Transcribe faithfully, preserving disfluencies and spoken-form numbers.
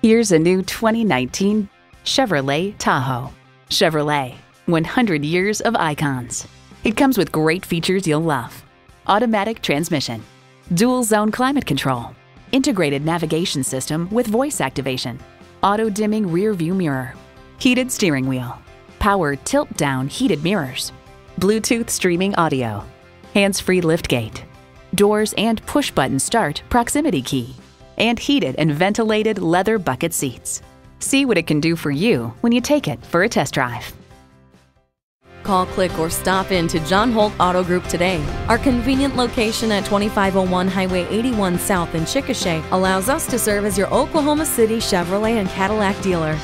Here's a new twenty nineteen Chevrolet Tahoe. Chevrolet, one hundred years of icons. It comes with great features you'll love. Automatic transmission, dual zone climate control, integrated navigation system with voice activation, auto dimming rear view mirror, heated steering wheel, power tilt down heated mirrors, Bluetooth streaming audio, hands-free liftgate, doors and push button start proximity key, and heated and ventilated leather bucket seats. See what it can do for you when you take it for a test drive. Call, click, or stop in to John Holt Auto Group today. Our convenient location at twenty-five oh one Highway eighty-one South in Chickasha allows us to serve as your Oklahoma City Chevrolet and Cadillac dealer.